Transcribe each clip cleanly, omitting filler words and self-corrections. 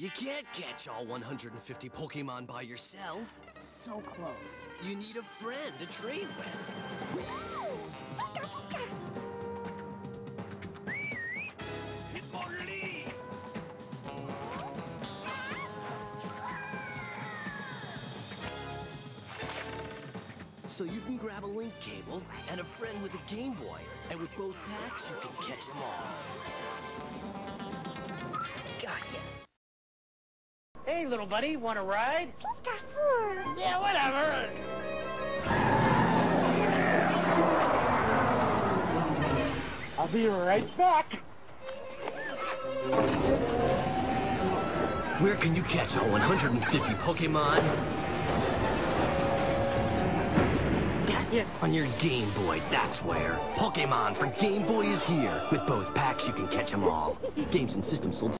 You can't catch all 150 Pokémon by yourself. So close. You need a friend to train with. So you can grab a link cable and a friend with a Game Boy, and with both packs you can catch them all. Gotcha. Hey, little buddy, want a ride? Pikachu! Yeah, whatever. I'll be right back. Where can you catch all 150 Pokemon? Yeah. On your Game Boy, that's where. Pokémon for Game Boy is here. With both packs, you can catch them all. Games and systems sold.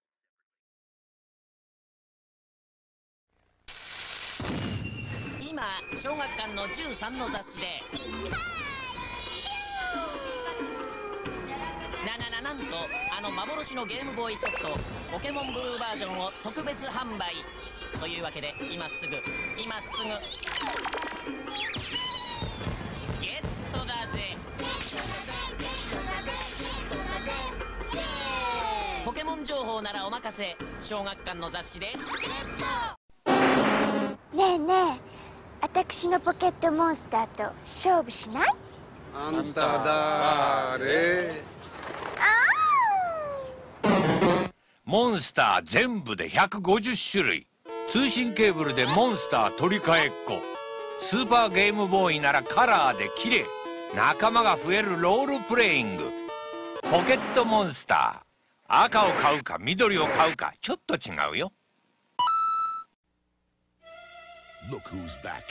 モンスター全部で150種類。通信ケーブルでモンスター取り替えっこ。スーパーゲームボーイならカラーで綺麗。仲間が増えるロールプレイング。ポケットモンスター。 赤を買うか緑を買うかちょっと違うよ。Look who's back.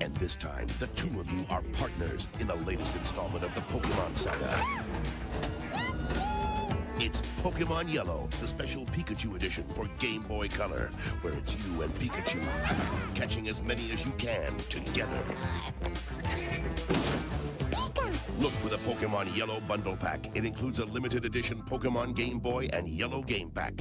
And this time the two of you are partners in the latest installment of the Pokemon saga. It's Pokemon Yellow, the special Pikachu edition for Game Boy Color, where it's you and Pikachu catching as many as you can together. Look for the Pokemon Yellow Bundle Pack. It includes a limited edition Pokemon Game Boy and Yellow Game Pack.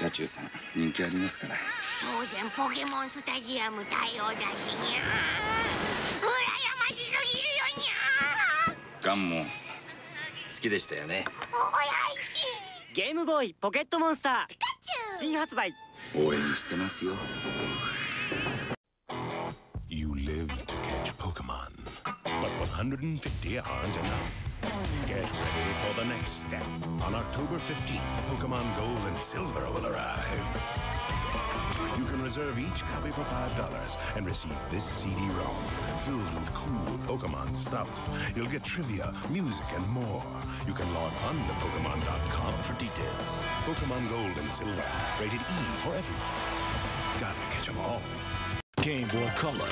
Pikachu-san, 人気ありますから。当然ポケモンスタジアム対応だしにゃ。羨ましすぎるよにゃ。ガンモン、好きでしたよね。おやしい。 ゲームボーイポケットモンスターピカチュウ新発売応援してますよ。You live to catch Pokemon, but 150 aren't enough. Get ready for the next step. On October 15th, Pokemon Gold and Silver will arrive. You can reserve each copy for $5 and receive this CD-ROM filled with cool Pokemon stuff. You'll get trivia, music, and more. You can log on to Pokemon.com for details. Pokemon Gold and Silver, rated E for everyone. Gotta catch 'em all. Game Boy Color.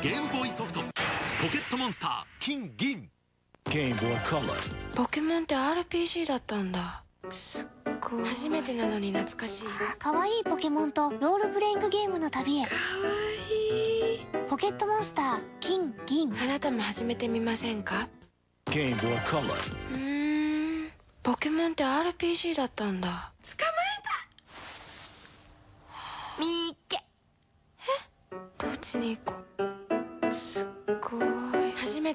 Game Boy Color. Pokemon って RPG だったんだ。すっごい。初めてなのに懐かしい。可愛いポケモンとロールプレイングゲームの旅へ。可愛い。ポケットモンスター金銀。あなたも始めてみませんか？ Game Boy Color。ポケモンって RPG だったんだ。捕まえた。みっけ。え？どっちに行こう。すっごい。 初め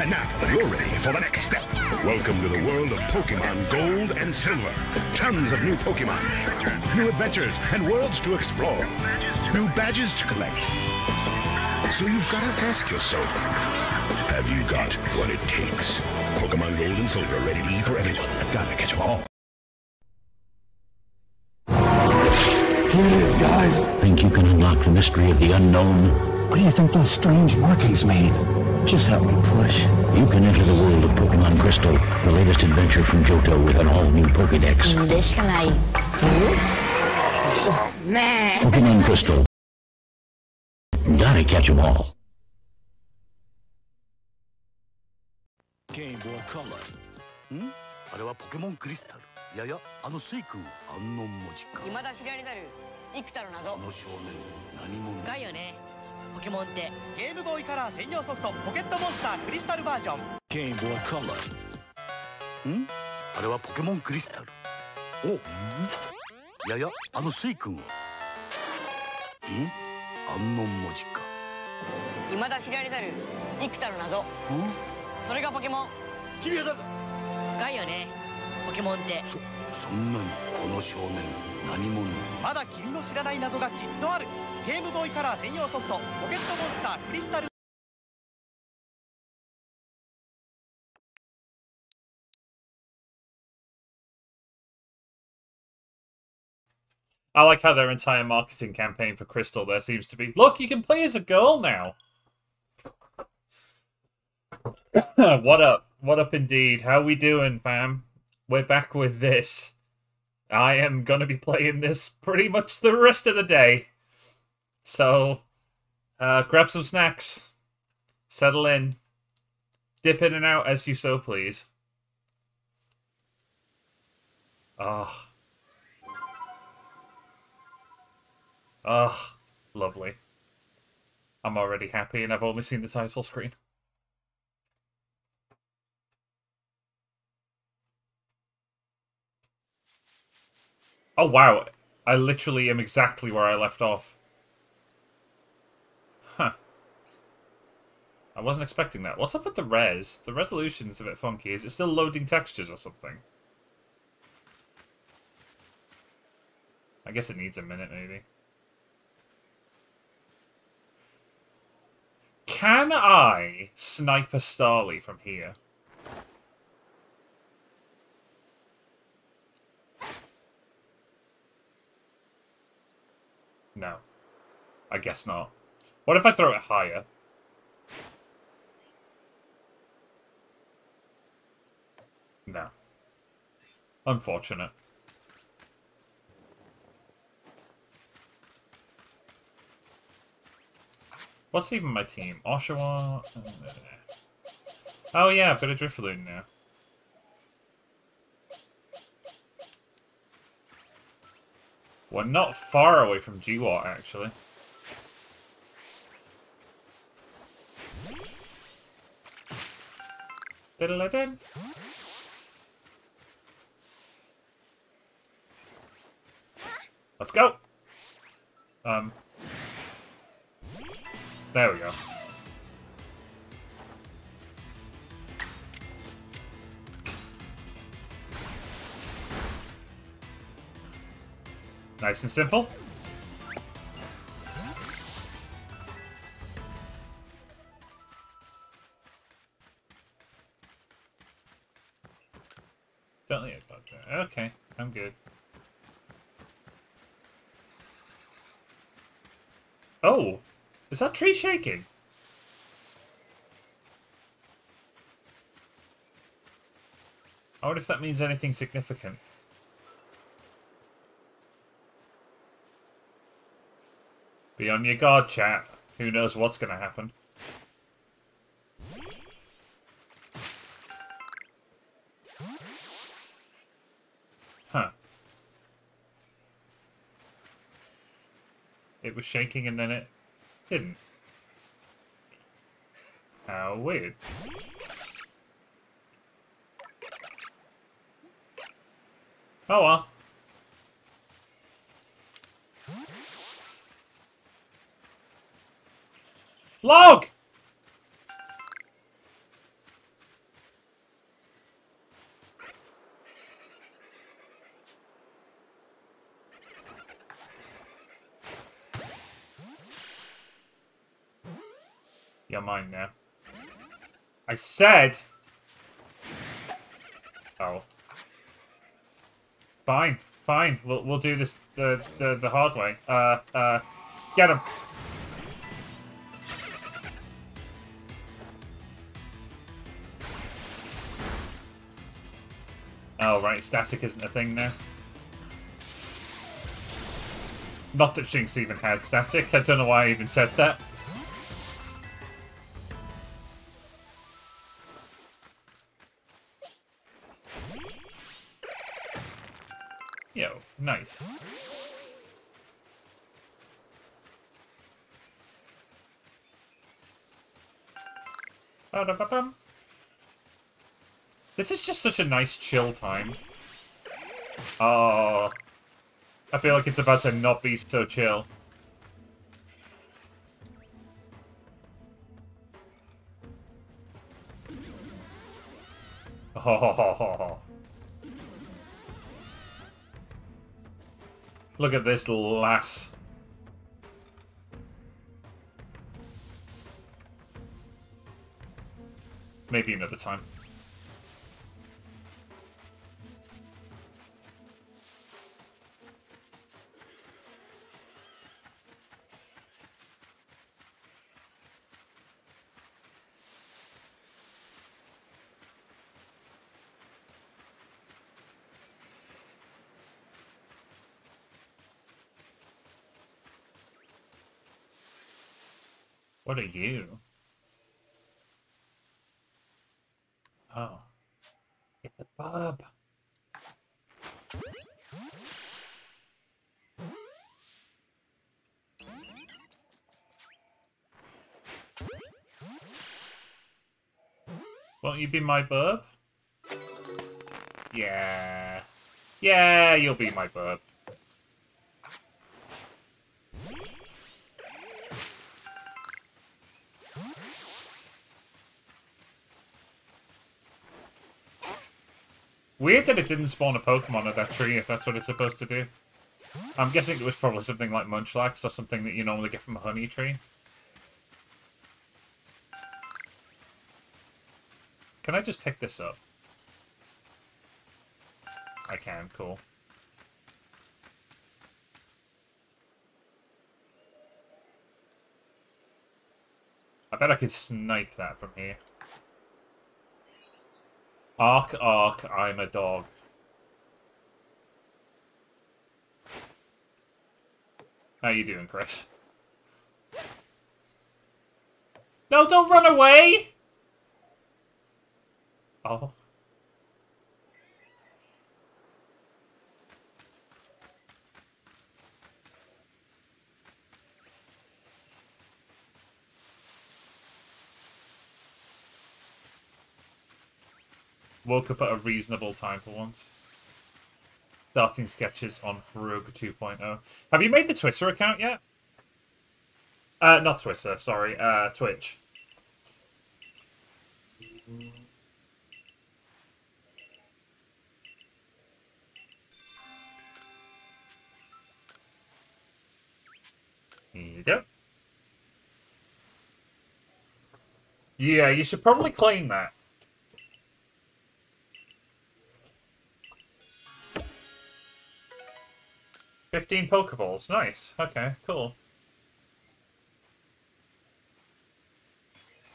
And now you're ready for the next step. Welcome to the world of Pokémon Gold and Silver. Tons of new Pokémon, new adventures and worlds to explore, new badges to collect. So you've got to ask yourself, have you got what it takes? Pokémon Gold and Silver, ready to eat for everyone. Gotta catch them all. Here it is, guys. Think you can unlock the mystery of the unknown? What do you think those strange markings mean? Just help me push. You can enter the world of Pokémon Crystal, the latest adventure from Johto with an all-new Pokédex. This can I do? Nah. Pokémon Crystal. Gotta catch them all. Game Boy Color. Hmm? That was Pokémon Crystal. Yeah, that Suicune, that letter. Game Boy Color soft Pocket Monster Crystal version. Game Boy Color. Hmm? That was Pokémon Crystal. Oh. Yeah, that Suicune. Hmm? That Pokémon ってそんなにこの少年何者まだ君の知らない謎がきっとあるゲームボーイカラー専用ソフトポケットモンスタークリスタルI like how their entire marketing campaign for Crystal there seems to be, look, you can play as a girl now. What up indeed. How we doing, fam? We're back with this. I am going to be playing this pretty much the rest of the day. So, grab some snacks. Settle in. Dip in and out as you so please. Ah. Oh. Ah. Oh, lovely. I'm already happy and I've only seen the title screen. Oh, wow. I literally am exactly where I left off. Huh. I wasn't expecting that. What's up with the res? The resolution's a bit funky. Is it still loading textures or something? I guess it needs a minute, maybe. Can I snipe a Starly from here? No. I guess not. What if I throw it higher? No. Unfortunate. What's even my team? Oshawott? Oh yeah, I've got a Drifloon now. We're not far away from Dewott, actually. Diddle-a-din. Let's go! There we go. Nice and simple. Don't leave it back there. Okay, I'm good. Oh, is that tree shaking? I wonder if that means anything significant. Be on your guard, chat. Who knows what's going to happen. Huh. It was shaking and then it didn't. How weird. Oh well. Log! You're mine now. I said... Oh. Fine. Fine. We'll do this the hard way. Get him! Oh, right. Static isn't a thing now. Not that Jinx even had static. I don't know why I even said that. Yo, nice. Ba-da-ba-bum. This is just such a nice chill time. Oh, I feel like it's about to not be so chill. Oh. Look at this lass. Maybe another time. What are you? Oh. It's a bub. Won't you be my bub? Yeah. Yeah, you'll be my bub. Weird that it didn't spawn a Pokemon at that tree, if that's what it's supposed to do. I'm guessing it was probably something like Munchlax or something that you normally get from a honey tree. Can I just pick this up? I can, cool. I bet I could snipe that from here. Ark, ark, I'm a dog. How you doing, Chris? No, don't run away! Oh. Woke up at a reasonable time for once. Starting sketches on Farouk 2.0. Have you made the Twitter account yet? Not Twitter, sorry. Twitch. Here you go. Yeah, you should probably claim that. $15 Pokeballs, nice. Okay, cool.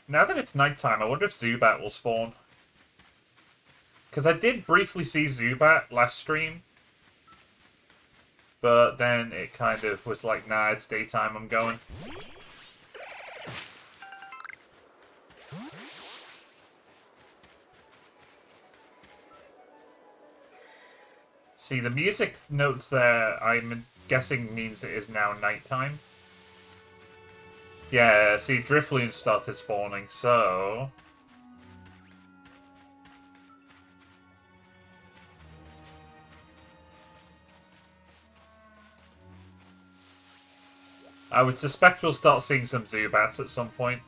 Now that it's nighttime, I wonder if Zubat will spawn. Because I did briefly see Zubat last stream. But then it kind of was like, nah, it's daytime, I'm going. See, the music notes there, I'm guessing, means it is now nighttime. Yeah, see, Drifloon started spawning, so... I would suspect we'll start seeing some Zubats at some point.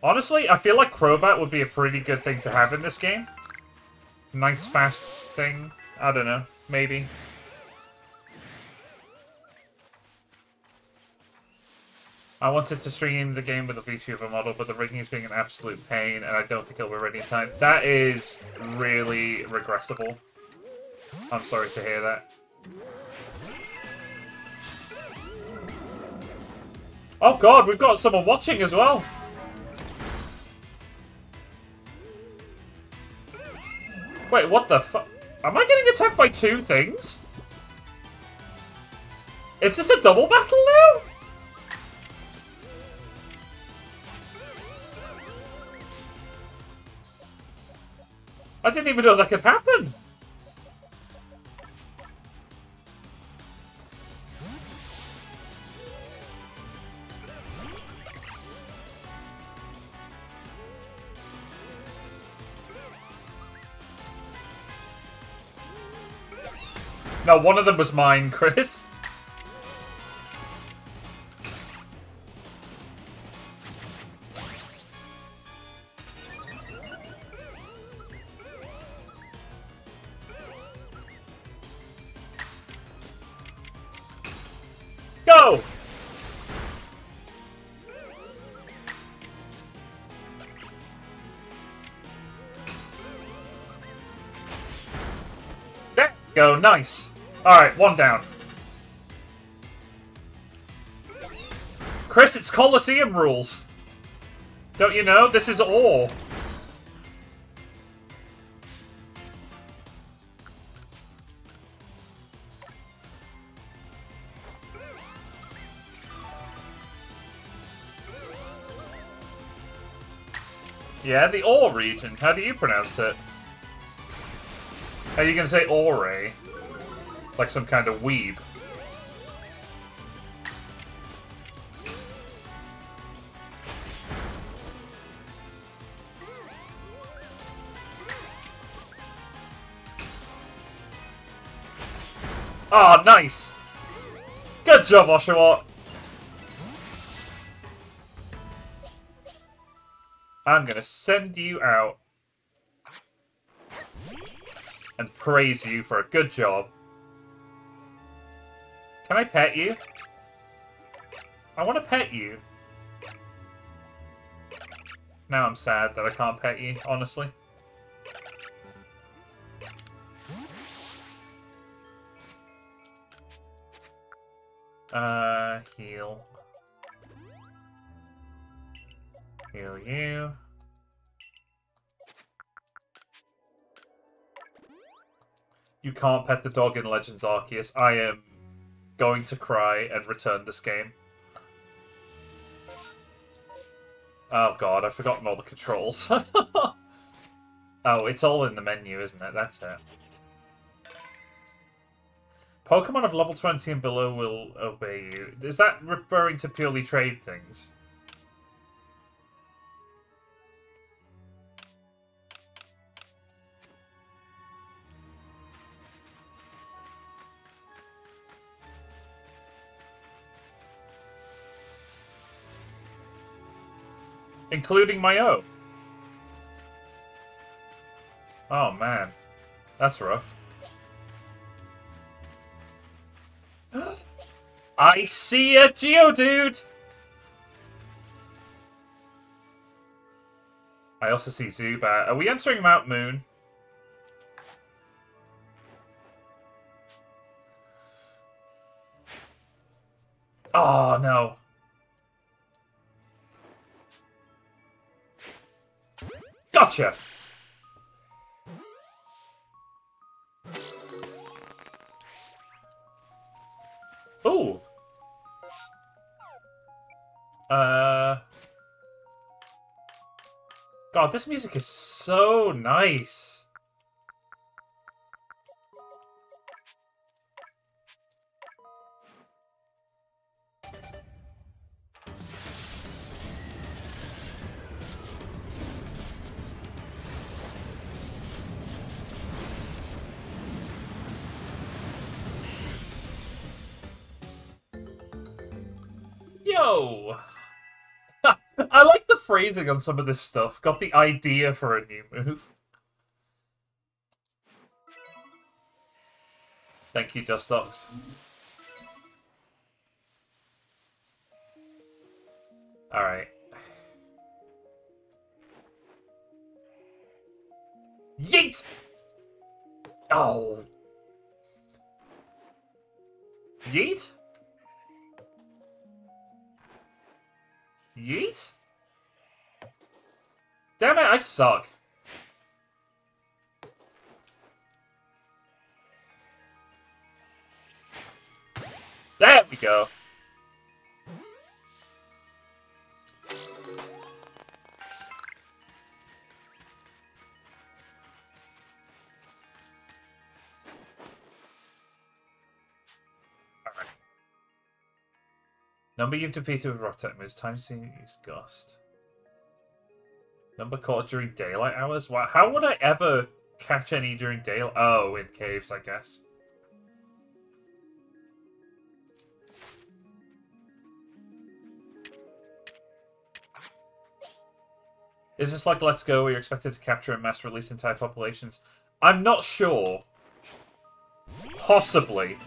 Honestly, I feel like Crobat would be a pretty good thing to have in this game. Nice fast thing. I don't know. Maybe. I wanted to stream the game with a VTuber model, but the rigging is being an absolute pain, and I don't think it'll be ready in time. That is really regrettable. I'm sorry to hear that. Oh god, we've got someone watching as well! Wait, what the fuck? Am I getting attacked by two things? Is this a double battle now? I didn't even know that could happen. No, one of them was mine, Chris. Go! There we go, nice. Alright, one down. Chris, it's Colosseum rules. Don't you know? This is Ore. Yeah, the Ore region. How do you pronounce it? Are you going to say Ore? Like some kind of weeb. Ah, nice! Good job, Oshawott! I'm gonna send you out and praise you for a good job. Can I pet you? I want to pet you. Now I'm sad that I can't pet you, honestly. Heal. Heal you. You can't pet the dog in Legends Arceus. I am going to cry and return this game. Oh god, I've forgotten all the controls. Oh, it's all in the menu, isn't it? That's it. Pokemon of level 20 and below will obey you. Is that referring to purely trade things? Including my own. Oh man, that's rough. I see a Geodude! I also see Zubat. Are we entering Mount Moon? Oh no. Gotcha! Ooh! God, this music is so nice! I like the phrasing on some of this stuff. Got the idea for a new move. Thank you, Dustox. Alright. Yeet! Oh! Yeet? Yeet? Damn it, I suck. There we go. Number you've defeated with rock techniques, time seen use gust. Number caught during daylight hours? Wow, how would I ever catch any during daylight? Oh, in caves, I guess. Is this like Let's Go where you're expected to capture and mass release entire populations? I'm not sure. Possibly.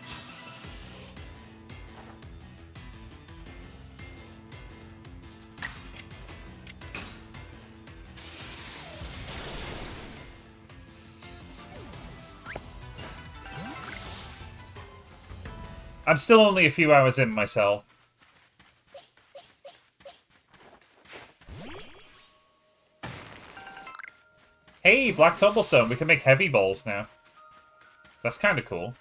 I'm still only a few hours in myself. Hey, Black Tumblestone, we can make heavy balls now. That's kind of cool.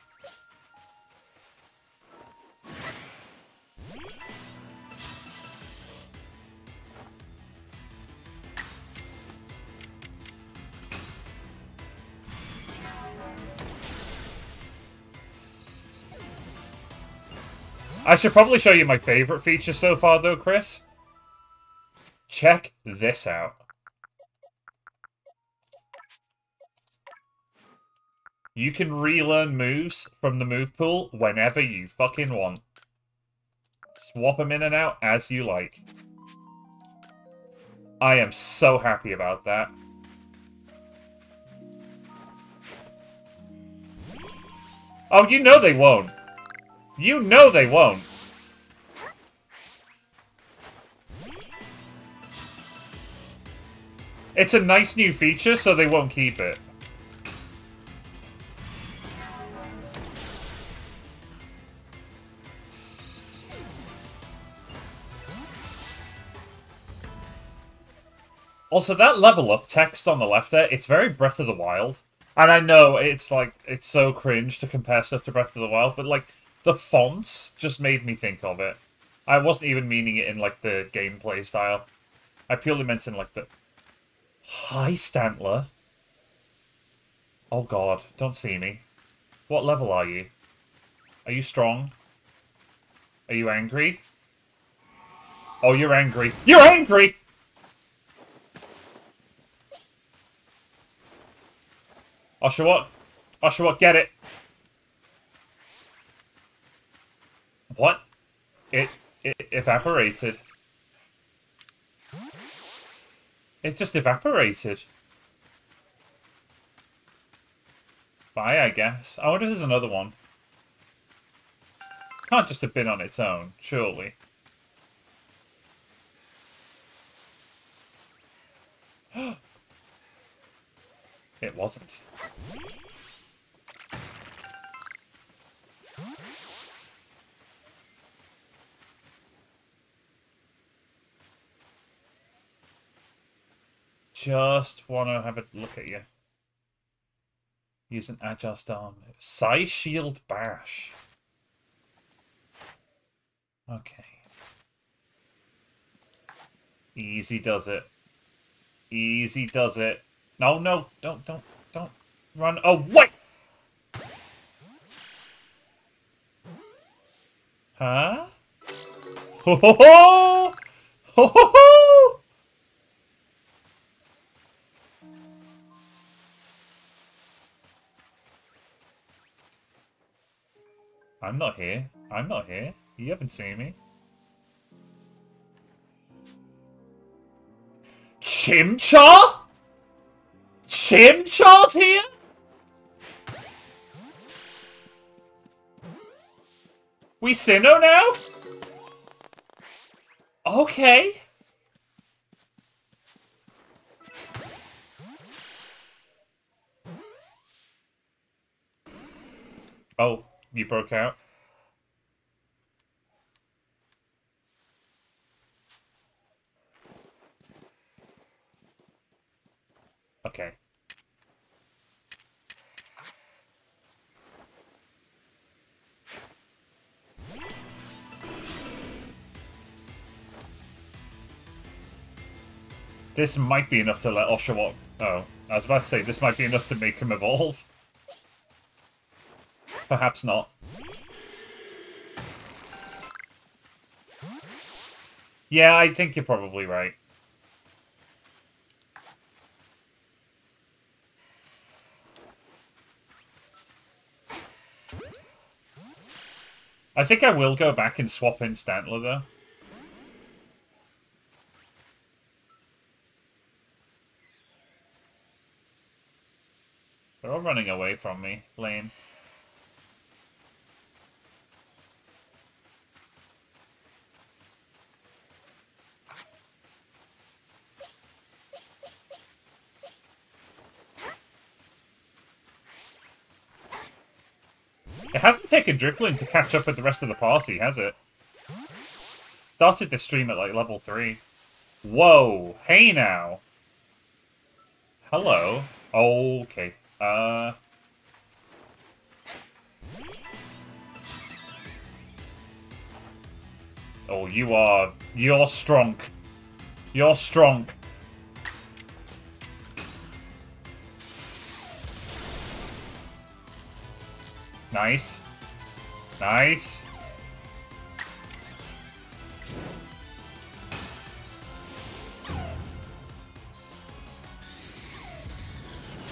I should probably show you my favourite feature so far, though, Chris. Check this out. You can relearn moves from the move pool whenever you fucking want. Swap them in and out as you like. I am so happy about that. Oh, you know they won't. You know they won't. It's a nice new feature, so they won't keep it. Also, that level up text on the left there, it's very Breath of the Wild. And I know it's like, it's so cringe to compare stuff to Breath of the Wild, but like, the fonts just made me think of it. I wasn't even meaning it in, like, the gameplay style. I purely meant in, like, the... Hi, Stantler. Oh, God. Don't see me. What level are you? Are you strong? Are you angry? Oh, you're angry. You're angry! Oshawott. Oshawott, get it. What? It evaporated. It just evaporated. Bye, I guess. I wonder if there's another one. Can't just have been on its own, surely. It wasn't. Just want to have a look at you. Use an agile star move. Psy Shield Bash. Okay. Easy does it. Easy does it. No, no, don't run away! Huh? Ho ho ho! Ho ho ho! I'm not here. I'm not here. You haven't seen me. Chimchar? Chimchar's here? We Sinnoh now? Okay. Oh, you broke out. Okay. This might be enough to let Oshawott... Oh, I was about to say, this might be enough to make him evolve. Perhaps not. Yeah, I think you're probably right. I think I will go back and swap in Stantler, though. They're all running away from me. Lame. It hasn't taken Drifloon to catch up with the rest of the party, has it? Started this stream at, like, level 3. Whoa! Hey now! Hello? Okay. Oh, you are... You're strong. You're strong. Nice. Nice.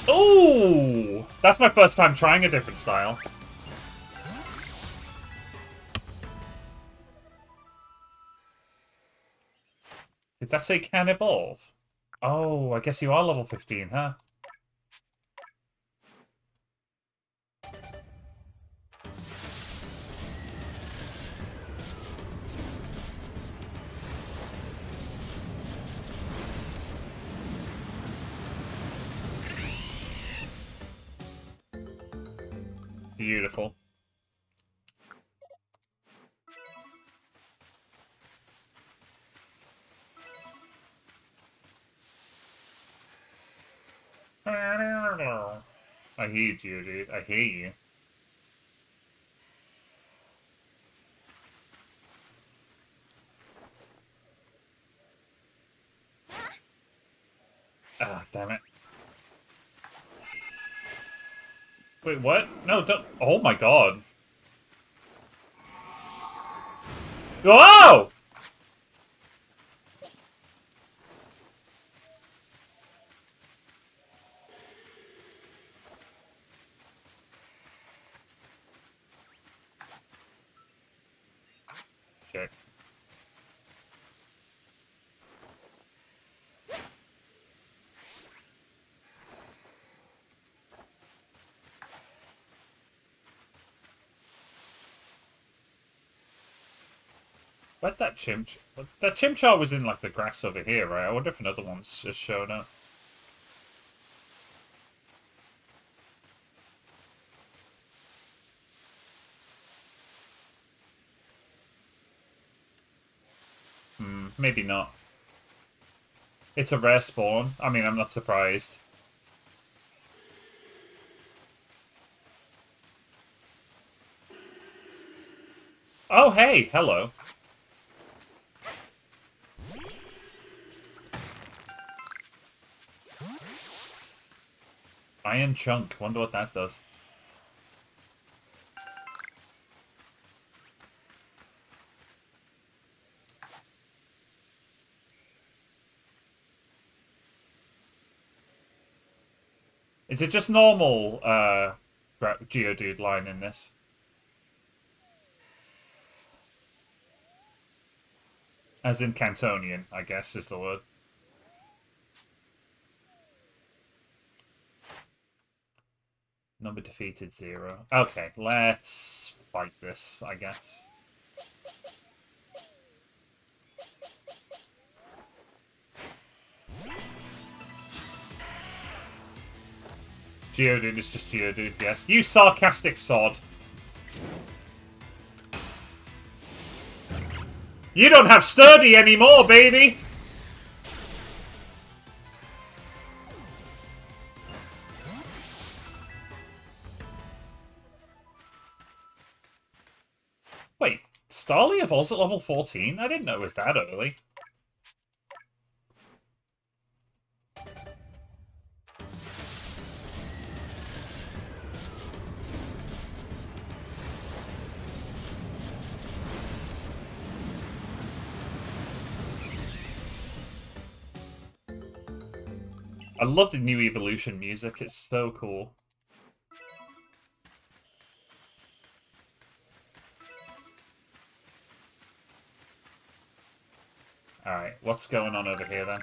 Ooh! That's my first time trying a different style. Did that say can evolve? Oh, I guess you are level 15, huh? Beautiful. I hear you, dude. I hear you. Ah, damn it. Wait, what? No, don't... Oh my god. Oh! Check. Where'd that Chimchar... That Chimchar was in, like, the grass over here, right? I wonder if another one's just shown up. Maybe not. It's a rare spawn. I mean, I'm not surprised. Oh, hey! Hello. Iron Chunk. Wonder what that does. Is it just normal Geodude line in this? As in Cantonian, I guess, is the word. Number defeated 0. Okay, let's fight this, I guess. Geodude is just Geodude, yes. You sarcastic sod! You don't have sturdy anymore, baby! Wait, Starly evolves at level 14? I didn't know it was that early. I love the new evolution music, it's so cool. Alright, what's going on over here then?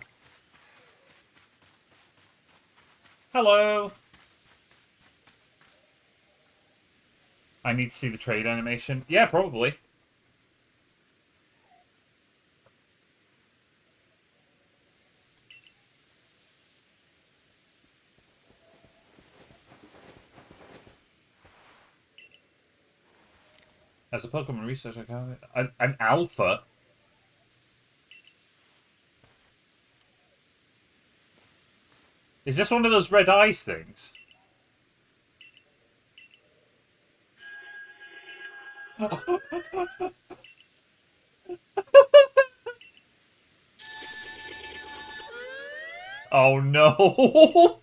Hello! I need to see the trade animation. Yeah, probably. As a Pokemon researcher, an alpha? Is this one of those red eyes things? Oh no!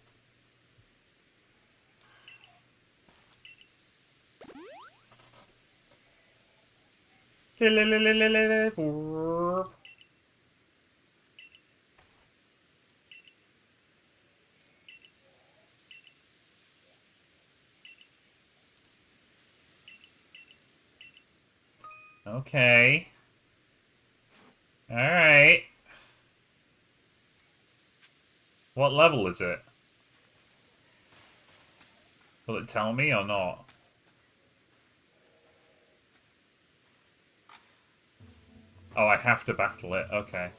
Okay. All right. What level is it? Will it tell me or not? Oh, I have to battle it. Okay.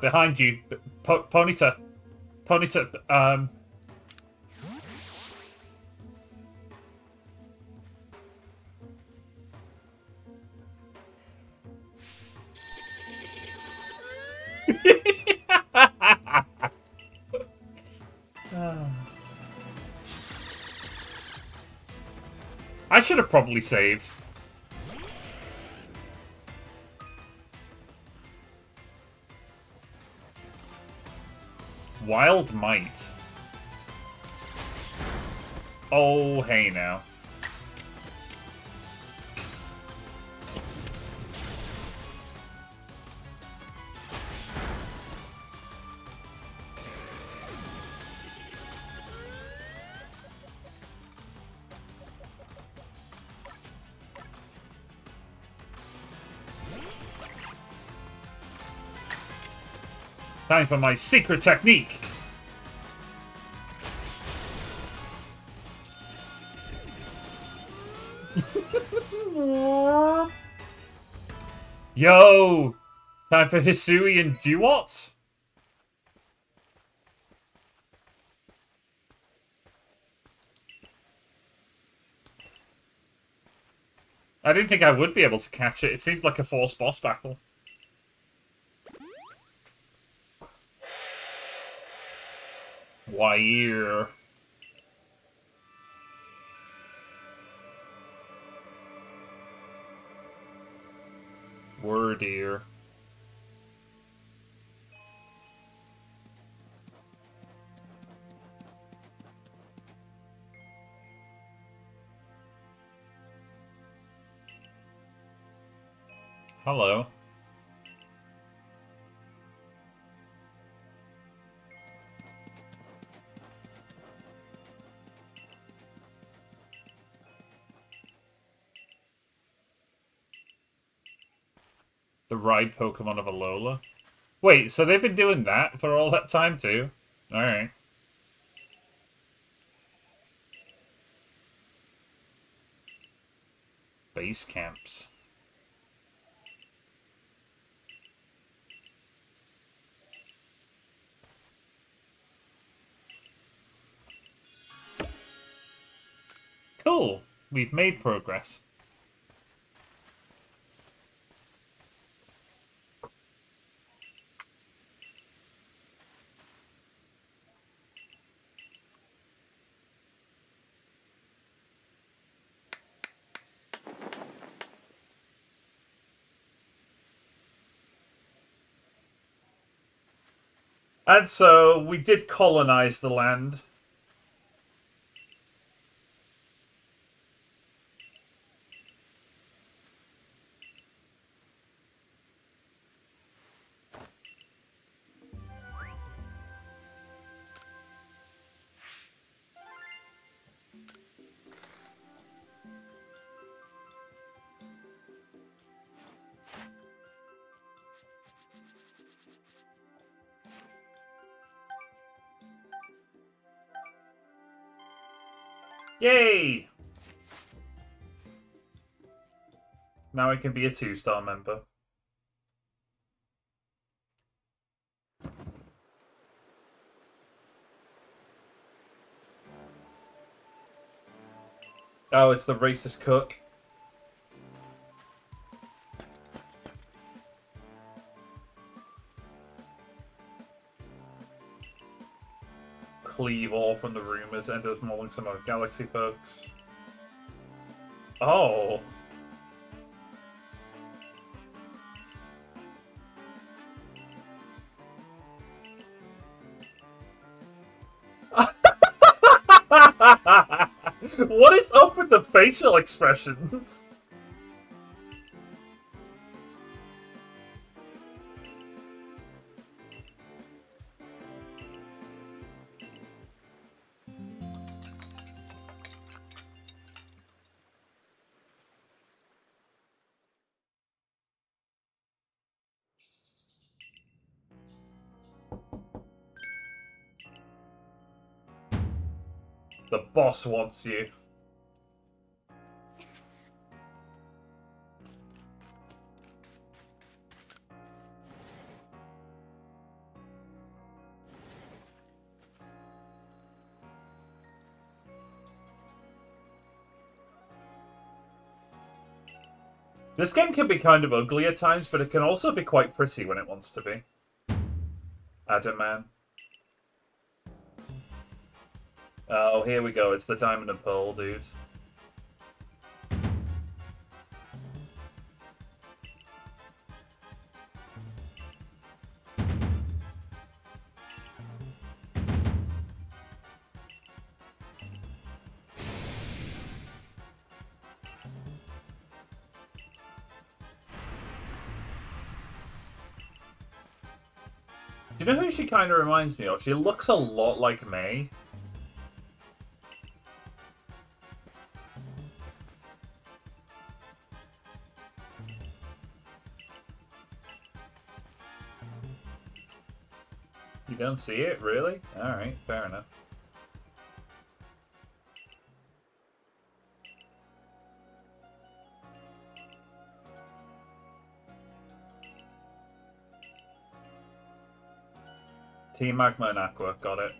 Behind you, Ponyta. Ponyta. I should have probably saved. Wild Might. Oh, hey now. Time for my secret technique! Yo! Time for Hisui and Dewott? I didn't think I would be able to catch it. It seemed like a forced boss battle. Why here? Word here. Hello. The ride Pokemon of Alola. Wait, so they've been doing that for all that time too? Alright. Base camps. Cool. we've made progress. And so we did colonize the land. Yay! Now I can be a 2-star member. Oh, it's the racist cook. Leave all from the rumors and us mulling some of galaxy folks. Oh. What is up with the facial expressions? Boss wants you. This game can be kind of ugly at times, but it can also be quite pretty when it wants to be. Adam Man. Oh, here we go. It's the Diamond and Pearl, dude. You know who she kind of reminds me of? She looks a lot like May. Don't see it, really? Alright, fair enough. Team Magma and Aqua, got it.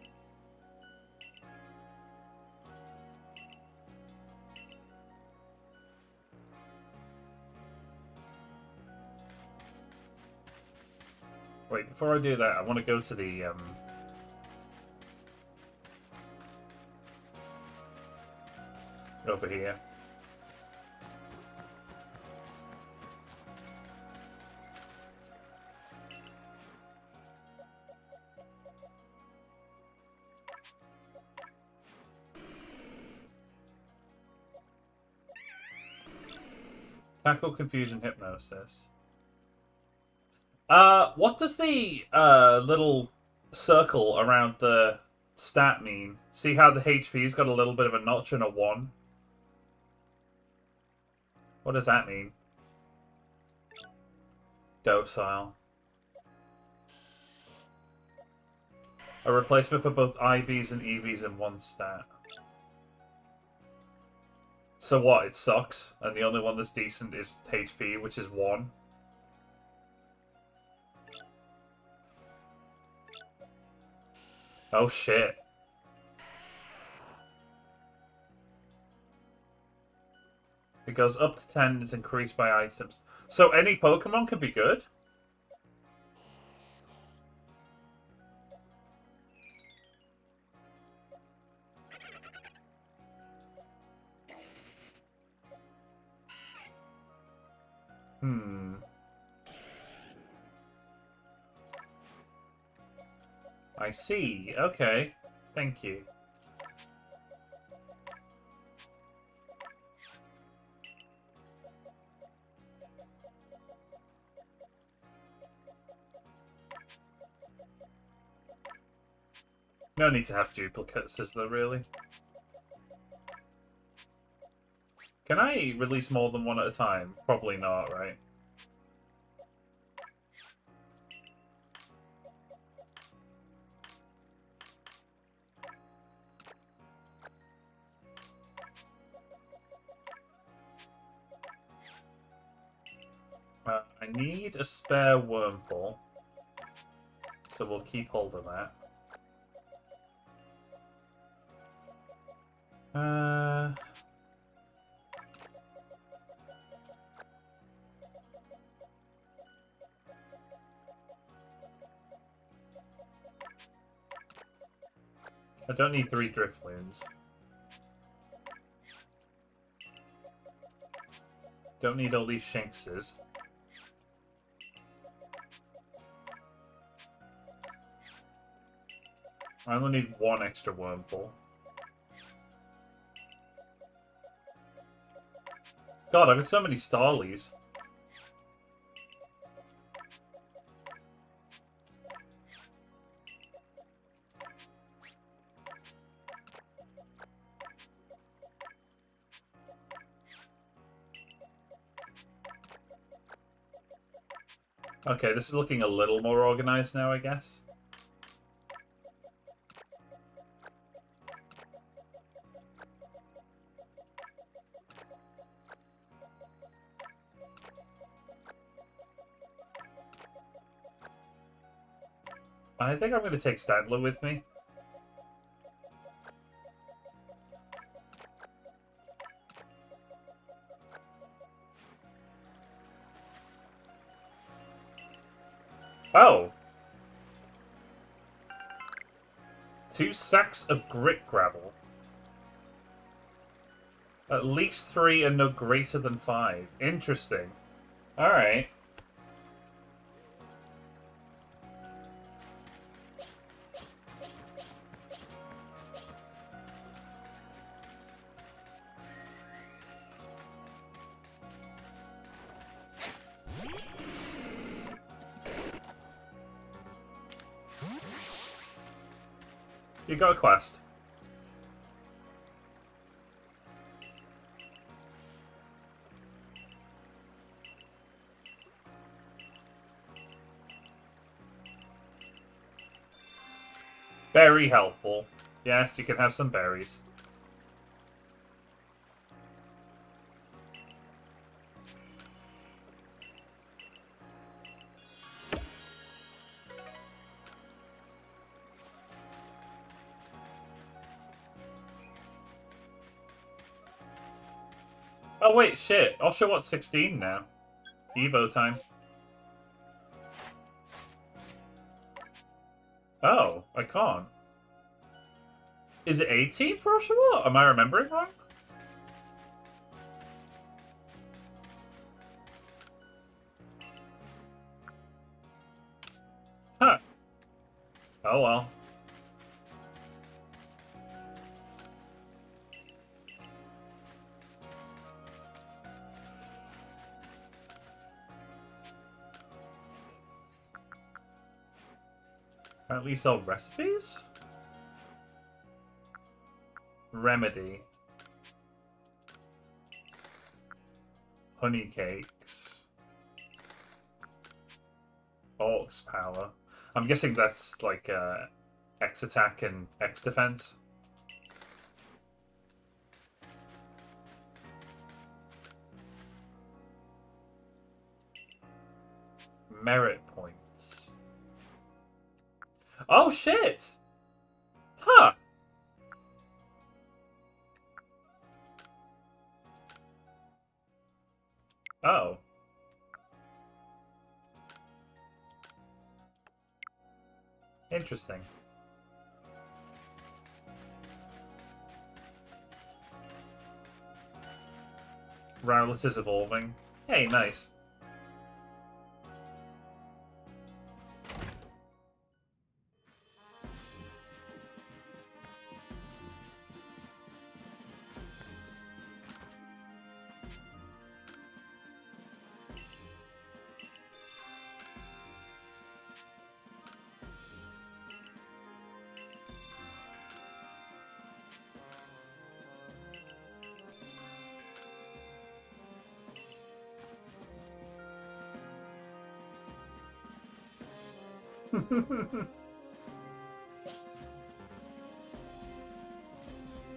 Wait, before I do that, I want to go to the, over here. Tackle Confusion Hypnosis. What does the little circle around the stat mean? See how the HP's got a little bit of a notch and a 1? What does that mean? Docile. A replacement for both IVs and EVs in one stat. So what? It sucks, and the only one that's decent is HP, which is 1. Oh shit. It goes up to 10 and is increased by items. So any Pokemon could be good? I see. Okay. Thank you. No need to have duplicates, is there really? Can I release more than one at a time? Probably not, right? I need a spare Wurmple, so we'll keep hold of that. I don't need 3 Drifloons. Don't need all these Shinxes. I only need 1 extra Wurmple. God, I've got so many Starlies. Okay, this is looking a little more organized now, I guess. I think I'm going to take Stantler with me. Oh! 2 sacks of grit gravel. At least 3 and no greater than 5. Interesting. Alright. You got a quest. Very helpful. Yes, you can have some berries. Oh wait, shit, Oshawott's 16 now. Evo time. Oh, I can't. Is it 18 for Oshawott? Am I remembering wrong? Huh. Oh well. At least all recipes? Remedy. Honey cakes. Orc's power. I'm guessing that's like X attack and X defense. Merit point. Oh shit! Huh! Oh. Interesting. Rowlet is evolving. Hey, nice.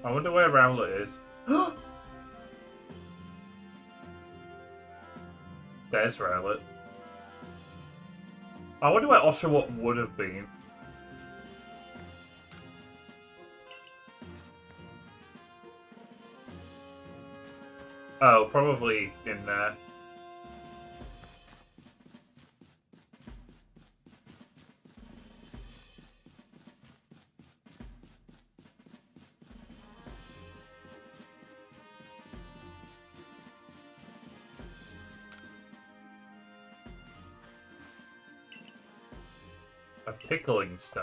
I wonder where Rowlet is. There's Rowlet. I wonder where Oshawott would have been. Oh, probably in there. Pickling stone.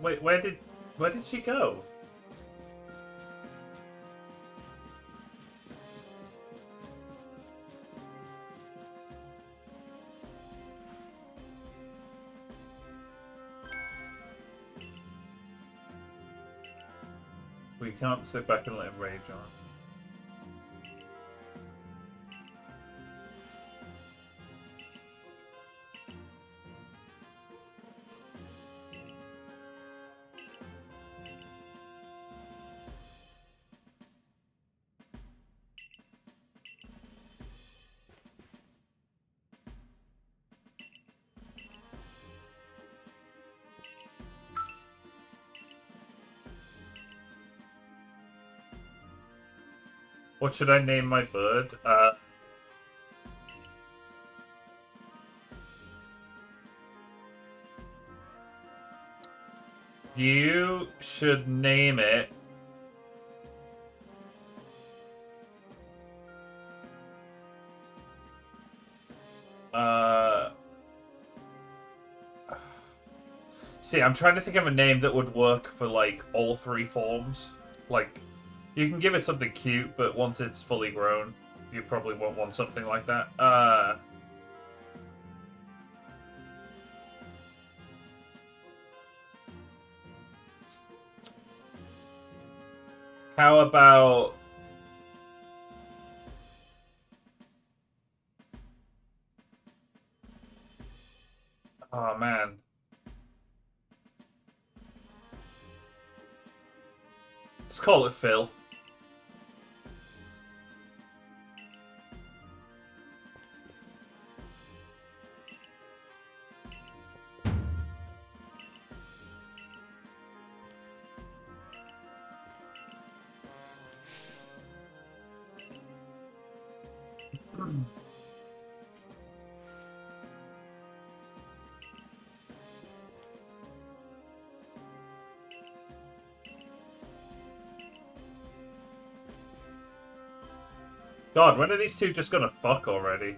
Wait, where did she go? Can't sit back and let him rage on. What should I name my bird? You should name it see, I'm trying to think of a name that would work for like all three forms. Like, you can give it something cute, but once it's fully grown, you probably won't want something like that. How about... Oh, man. Let's call it Phil. God, when are these two just gonna fuck already?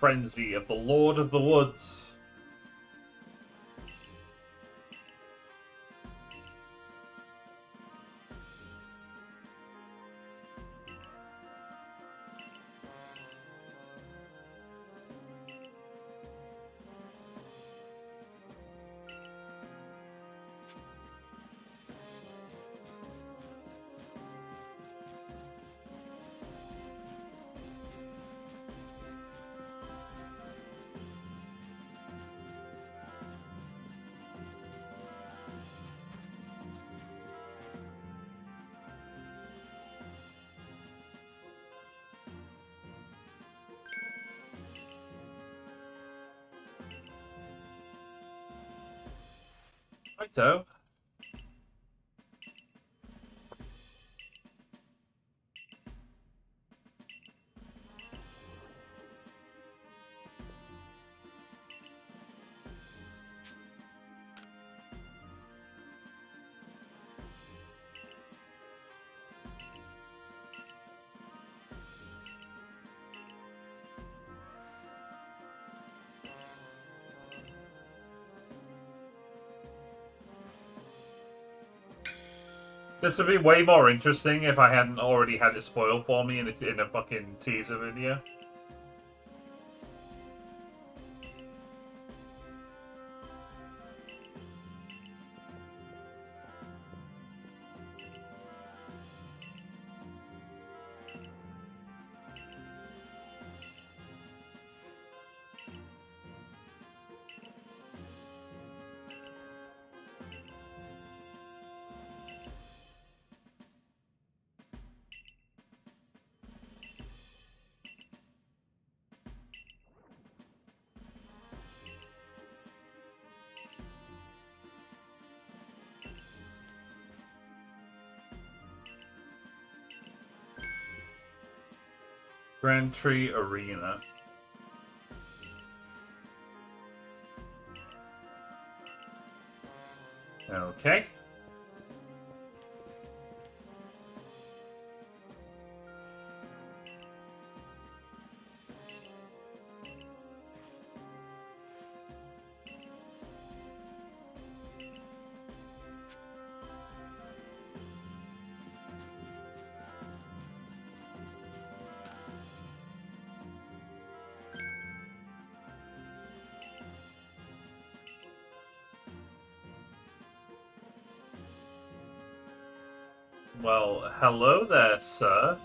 Frenzy of the Lord of the Woods. Righto. This would be way more interesting if I hadn't already had it spoiled for me in a fucking teaser video. Grand Tree Arena. Okay. Well, hello there, sir.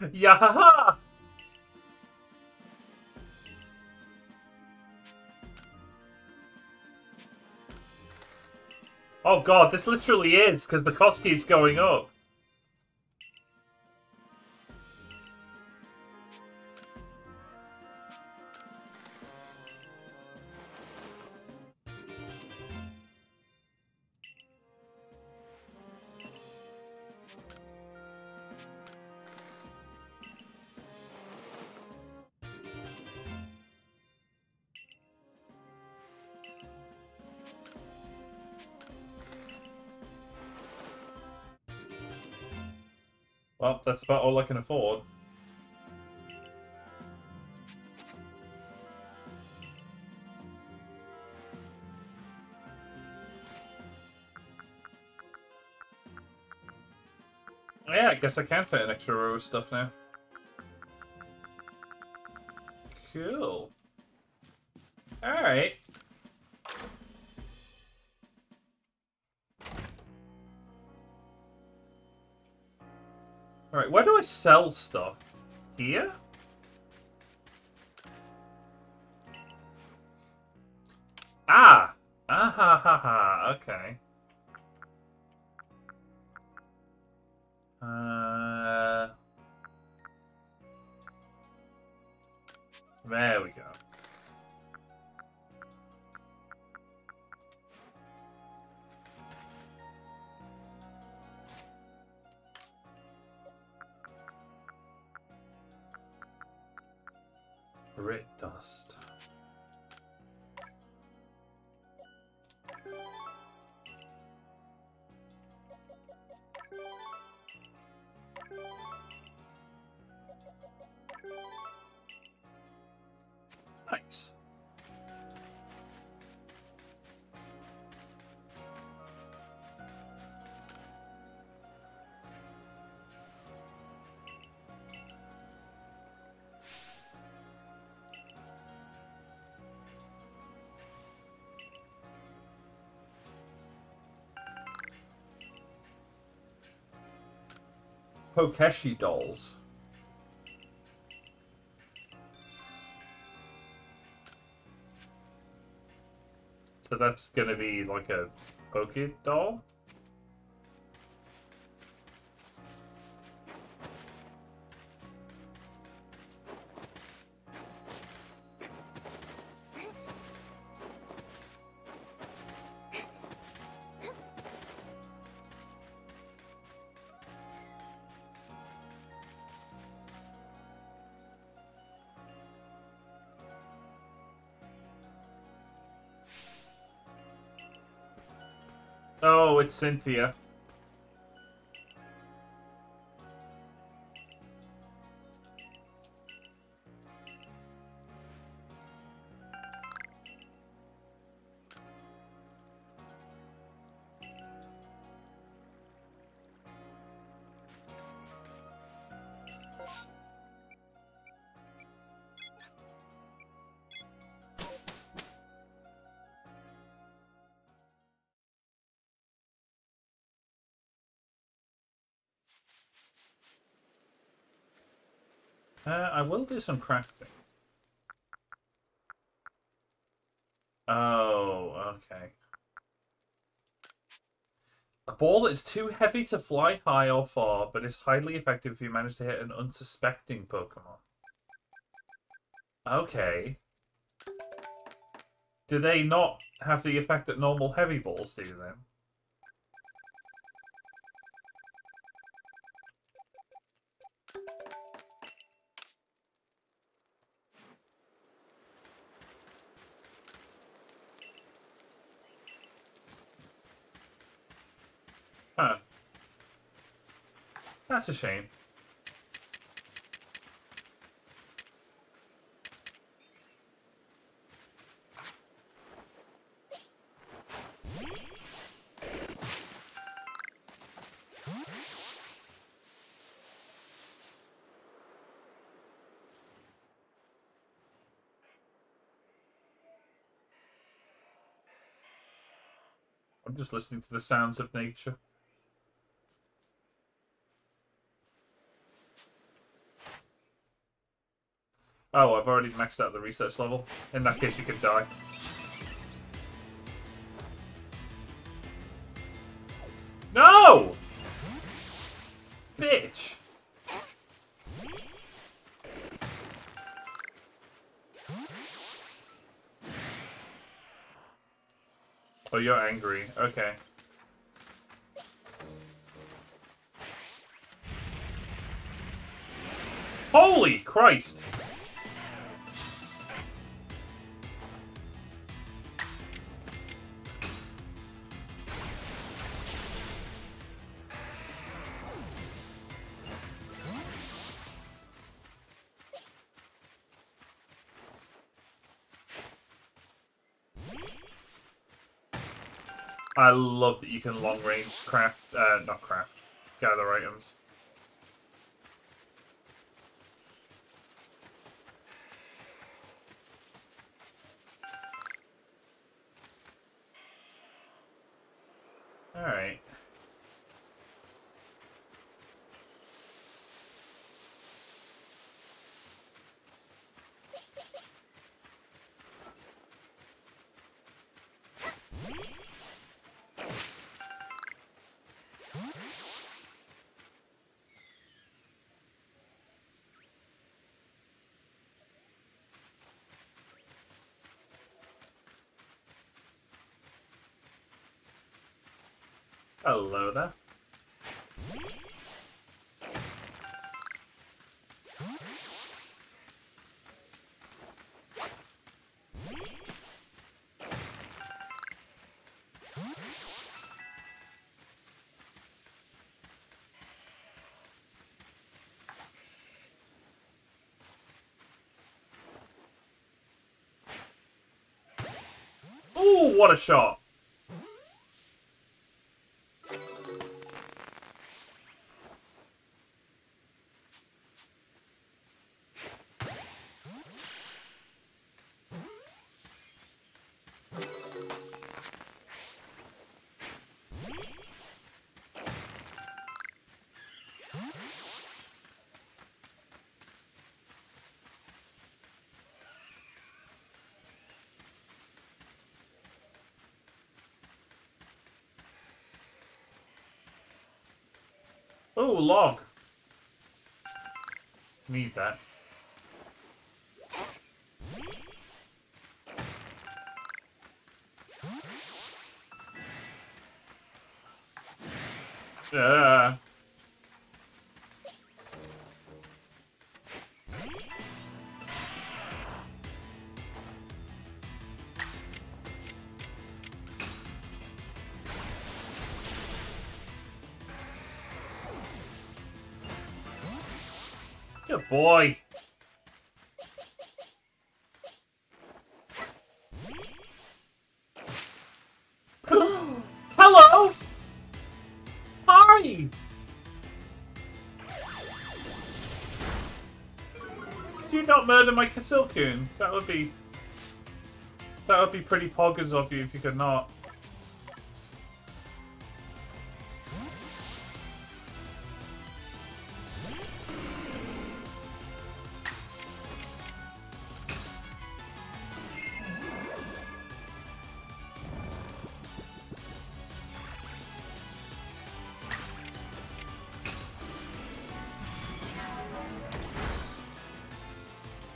Yahaha! Oh god, this literally is, because the cost keeps going up. Well, that's about all I can afford. Yeah, I guess I can fit an extra row of stuff now. Cool. Alright. Alright, where do I sell stuff? Here? Ah! Ah ha ha ha, okay. There we go. Grit dust. Nice. Pokeshi dolls. So that's gonna be like a Poké doll? Oh, it's Cynthia. I will do some crafting. Oh, okay. A ball that is too heavy to fly high or far, but is highly effective if you manage to hit an unsuspecting Pokemon. Okay. Do they not have the effect that normal heavy balls do then? That's a shame. I'm just listening to the sounds of nature. Oh, I've already maxed out the research level. In that case, you could die. No! Bitch! Oh, you're angry. Okay. Holy Christ! I love that you can long-range craft, gather items. Alright. Hello there. Ooh, what a shot! Oh, log. Need that. Good boy. Hello! Hi! Could you not murder my Silcoon? That would be pretty poggers of you if you could not.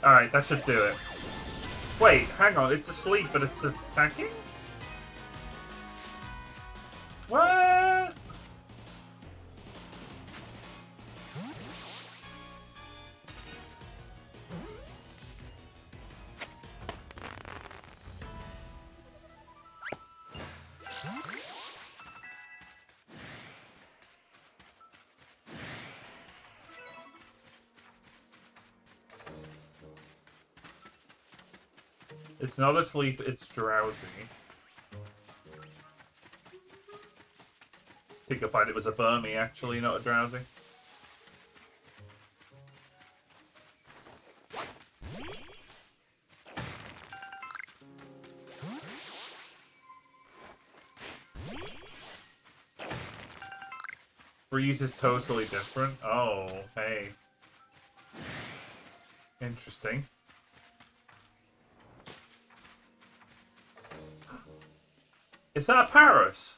Alright, that should do it. Wait, hang on, it's asleep, but it's attacking? What? It's not asleep, it's drowsy. I think you'll find it was a Burmy, actually, not a drowsy. Freeze is totally different. Oh, hey. Interesting. Is that a Paras?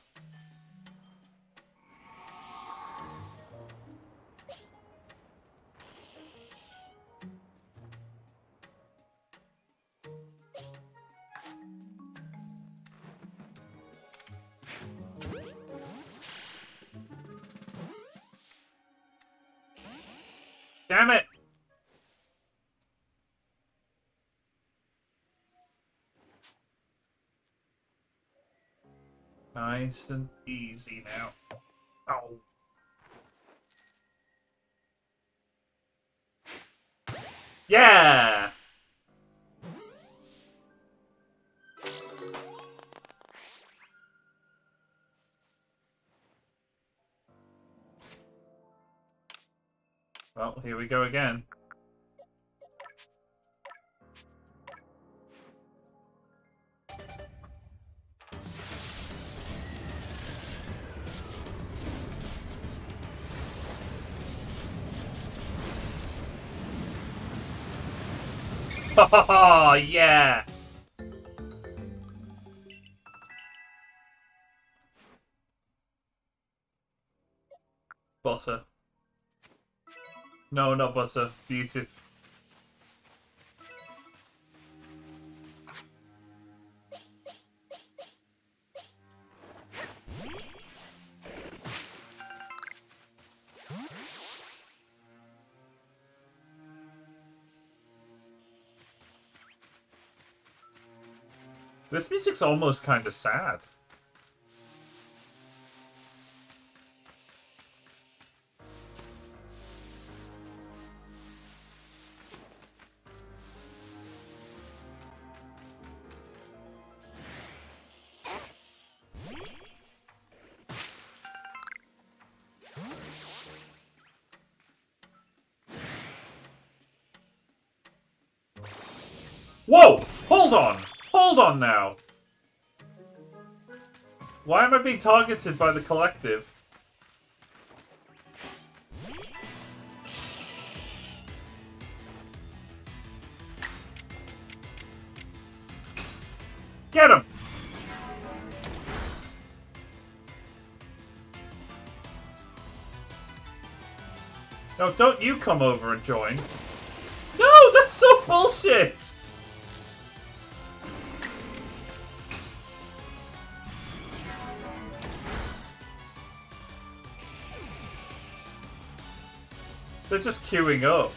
Damn it! Nice and easy now. Oh. Yeah! Well, here we go again. Oh, yeah! Butter. No, not butter. Beautiful. This music's almost kind of sad. Whoa! Hold on! Hold on now! Why am I being targeted by the collective? Get him! No, don't you come over and join. No, that's so bullshit! They're just queuing up.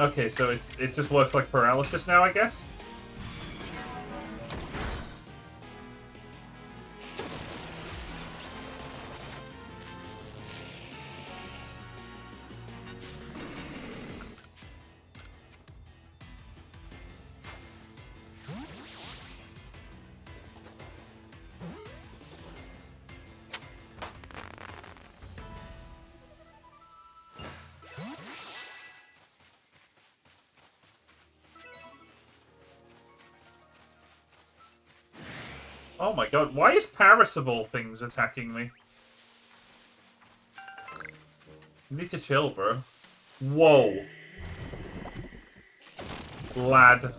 Okay, so it just works like paralysis now, I guess? Oh my god, why is Paras of all things attacking me? You need to chill, bro. Whoa. Lad.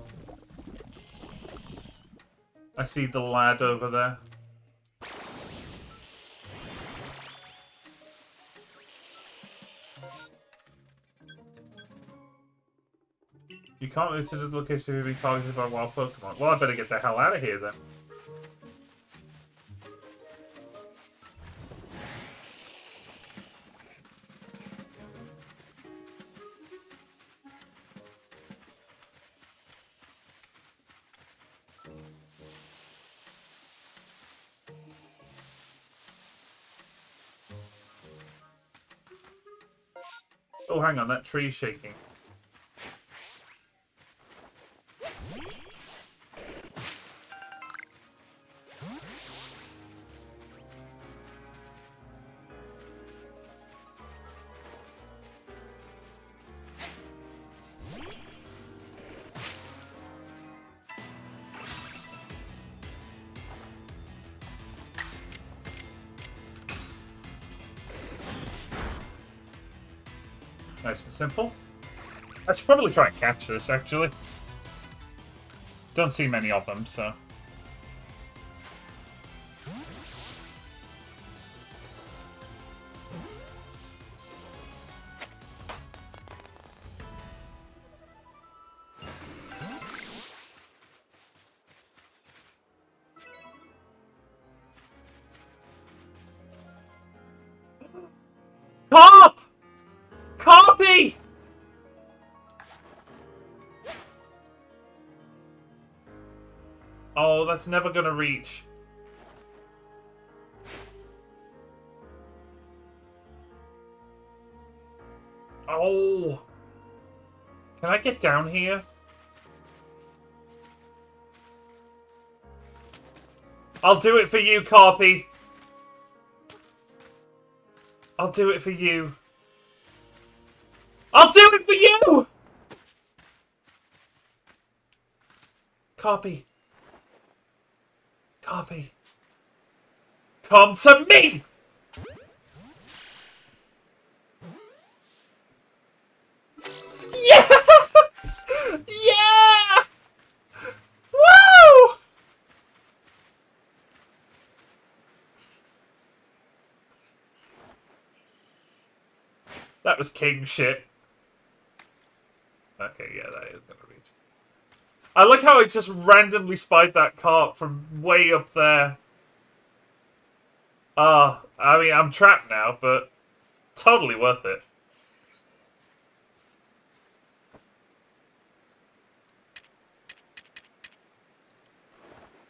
I see the lad over there. You can't move to the location if you're being targeted by wild Pokemon. Well, I better get the hell out of here then. Oh, hang on, that tree's shaking. Nice and simple. I should probably try and catch this, actually. Don't see many of them, so... Oh, that's never gonna reach. Oh! Can I get down here? I'll do it for you, Carpy. I'll do it for you. I'll do it for you! Carpy. Carpy. Come to me! Yeah! Yeah! Woo! That was king shit. Okay, yeah, that is gonna reach. I like how I just randomly spied that carp from way up there. I mean, I'm trapped now, but totally worth it.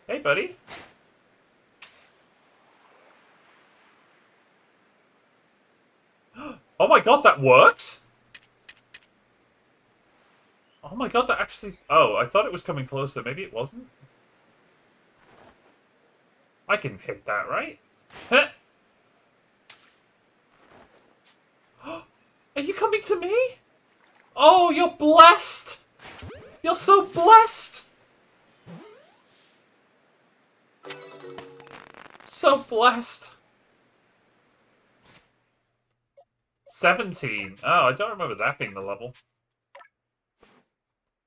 Hey, buddy. Oh my god, that works? Oh my god, that actually... Oh, I thought it was coming closer. Maybe it wasn't. I can hit that, right? Huh? Are you coming to me? Oh, you're blessed! You're so blessed! So blessed. 17. Oh, I don't remember that being the level.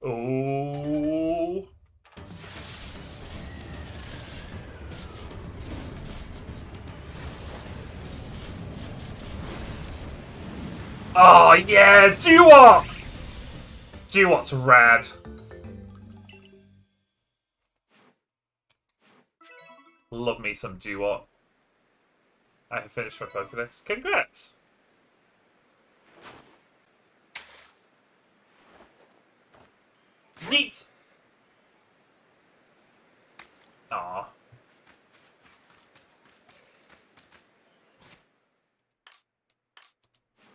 Oh. Oh, yeah, Dewott! Dewott's rad. Love me some Dewott. I have finished my Pokédex. Congrats! complete! Aww.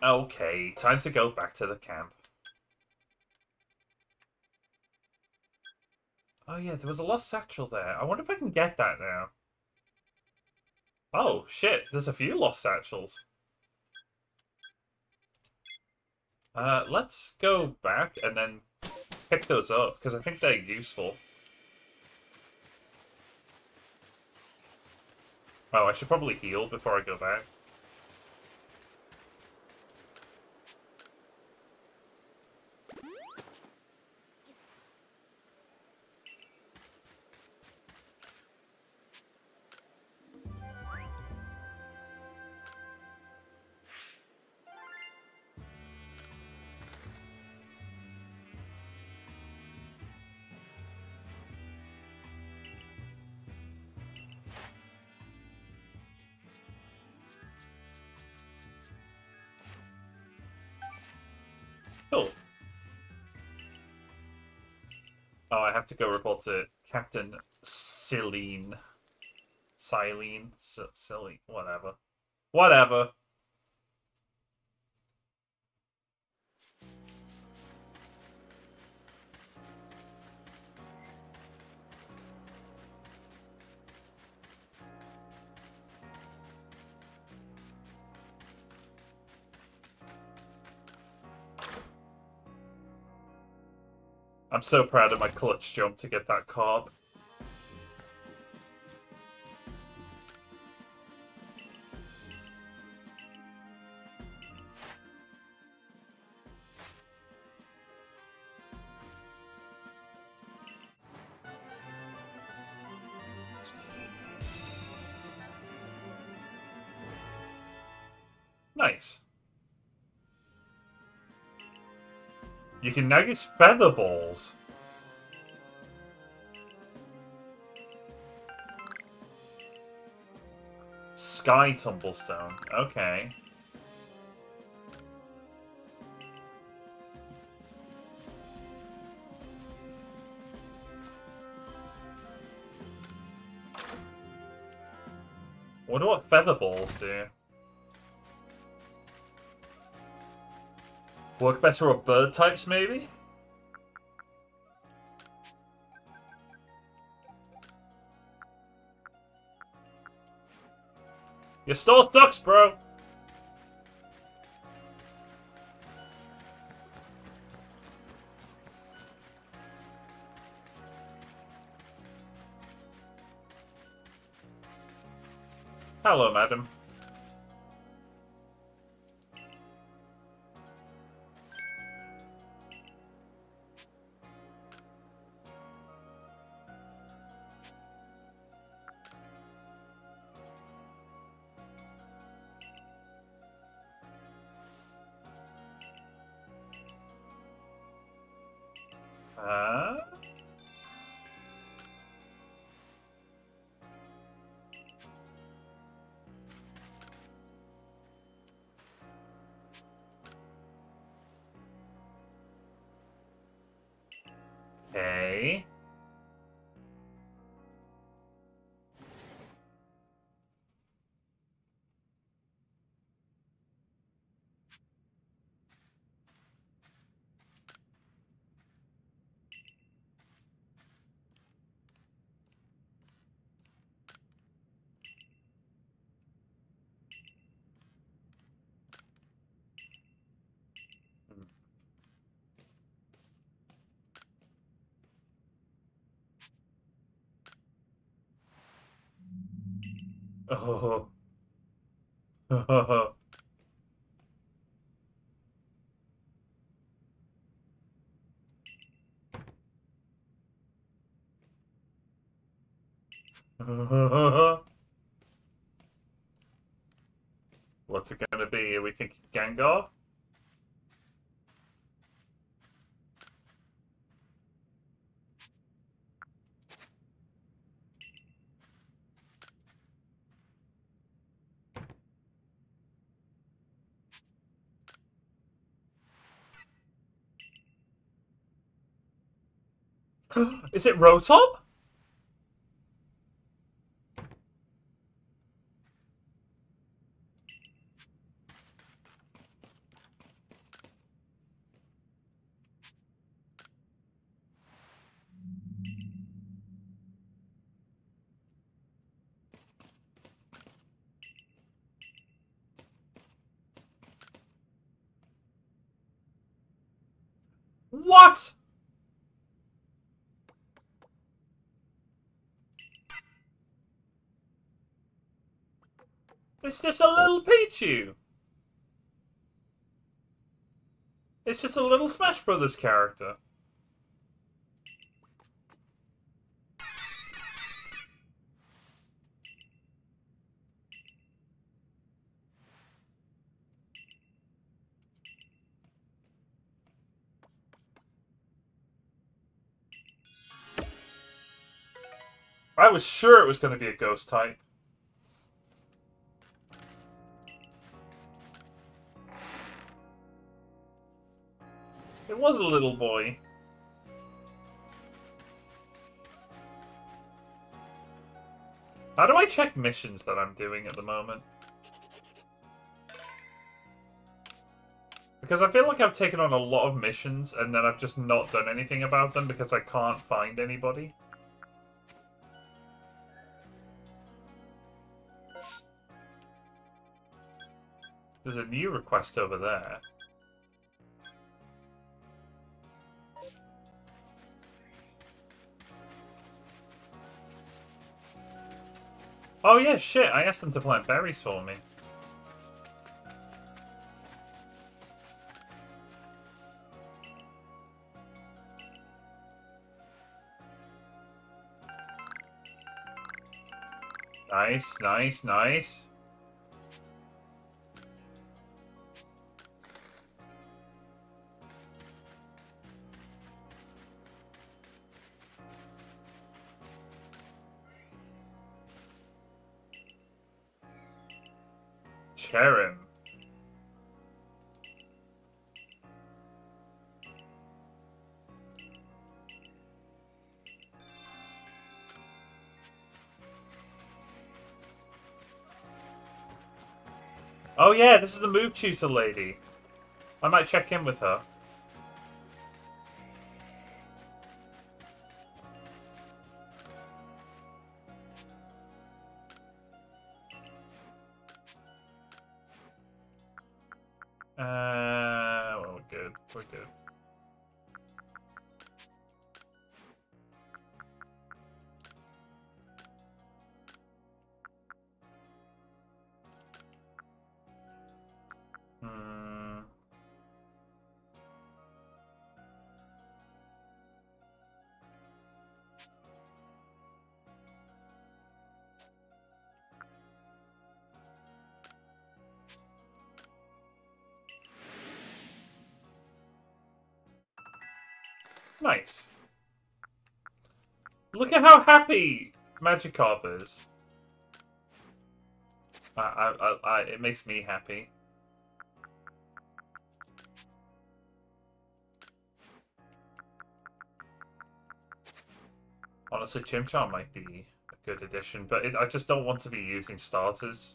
Okay, time to go back to the camp. Oh yeah, there was a lost satchel there. I wonder if I can get that now. Oh shit, there's a few lost satchels. Let's go back and then pick those up, because I think they're useful. Oh, I should probably heal before I go back. To go report to Captain Silene, whatever. I'm so proud of my clutch jump to get that carb. Nice. You can now use feather balls. Sky Tumblestone. Okay. Wonder what feather balls do. Work better on bird types, maybe? Your store sucks, bro! Hello, madam. Oh. What's it gonna be? Are we thinking Gengar? Is it Rotom? What? It's just a little Pichu. It's just a little Smash Brothers character. I was sure it was going to be a ghost type. It was a little boy. How do I check missions that I'm doing at the moment? Because I feel like I've taken on a lot of missions and then I've just not done anything about them because I can't find anybody. There's a new request over there. Oh yeah, shit, I asked them to plant berries for me. Nice, nice, nice. Cherim. Oh yeah, this is the move tutor lady. I might check in with her. Nice. Look at how happy Magikarp is. It makes me happy. Honestly, Chimchar might be a good addition, but I just don't want to be using starters.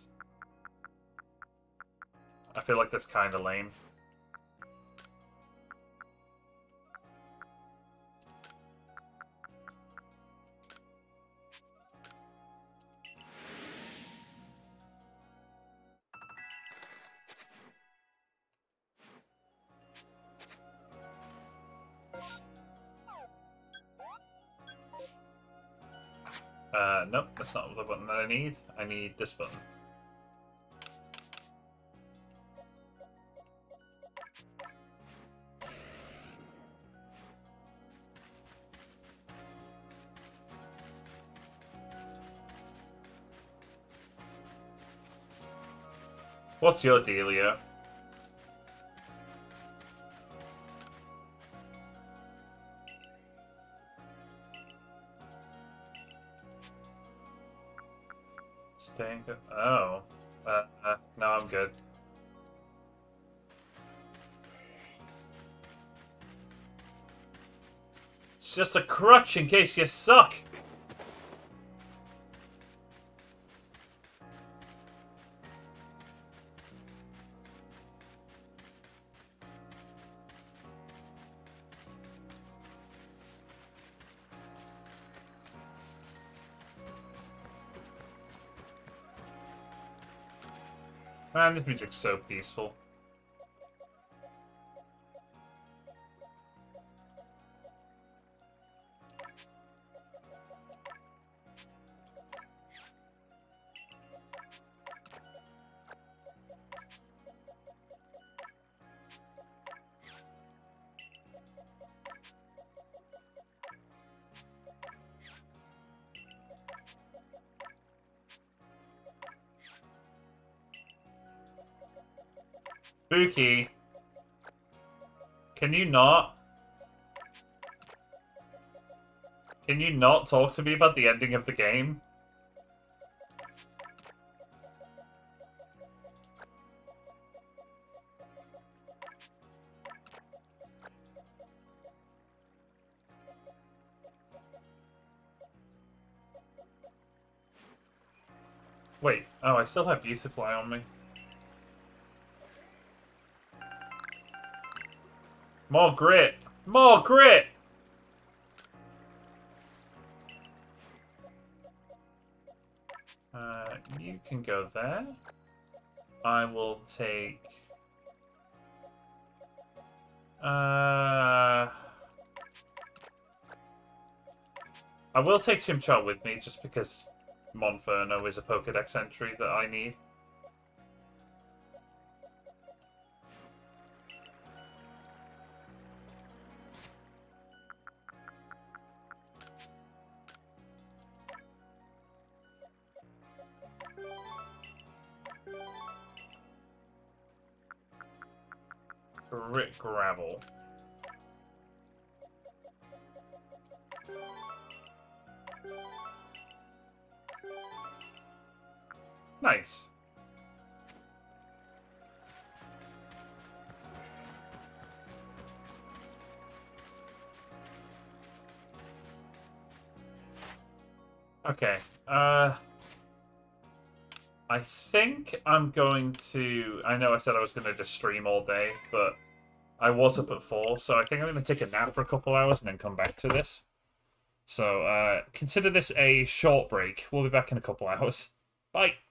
I feel like that's kind of lame. Nope, that's not the button that I need. I need this button. What's your dealio? Oh. No, I'm good. It's just a crutch in case you suck. Man, this music's so peaceful. Spooky, can you not? Can you not talk to me about the ending of the game? Wait, oh, I still have Beautifly on me. More grit! More grit! You can go there. I will take... I will take Chimchar with me, just because Monferno is a Pokédex entry that I need. Grit gravel. Nice. Okay. I think I'm going to... I know I said I was going to just stream all day, but... I was up at 4, so I think I'm going to take a nap for a couple hours and then come back to this. So, consider this a short break. We'll be back in a couple hours. Bye!